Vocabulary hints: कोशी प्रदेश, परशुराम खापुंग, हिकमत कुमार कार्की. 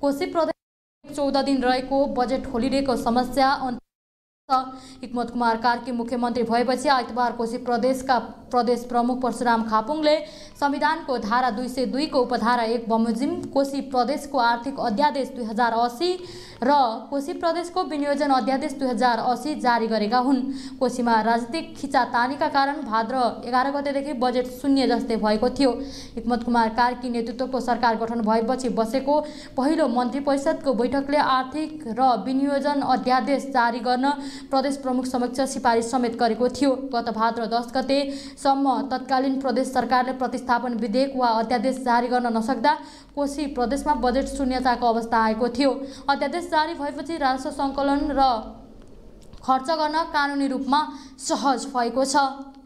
कोशी प्रदेश 14 दिन रहेको बजेट होलिडेको समस्या हिकमत कुमार कार्की मुख्यमन्त्री भएपछि आइतबार कोशी प्रदेशका प्रदेश प्रमुख परशुराम खापुंगले संविधानको धारा 202 को उपधारा 1 बमोजिम कोशी प्रदेशको आर्थिक अध्यादेश 2080 र कोशी प्रदेशको विनियोजन अध्यादेश 2080 जारी गरेका हुन्। कोशीमा राजनीतिक खिचातानीका कारण भाद्र 11 गतेदेखि बजेट शून्य जस्तै भएको थियो। हिकमत कुमार कार्की नेतृत्वको सरकार गठन भएपछि बसेको पहिलो मन्त्री परिषदको बैठकले आर्थिक र विनियोजन अध्यादेश जारी गर्न प्रदेश प्रमुख समक्ष सिफारिस समेत गरेको थियो। गत भाद्र 10 गते सम्म तत्कालीन प्रदेश सरकारले प्रतिस्थापन विधेयक वा अध्यादेश जारी गर्न नसक्दा कोशी प्रदेशमा बजेट शून्यताको अवस्था आएको थियो। अध्यादेश जारी भएपछि राजस्व संकलन र खर्च गर्न कानुनी रूपमा सहज भएको छ।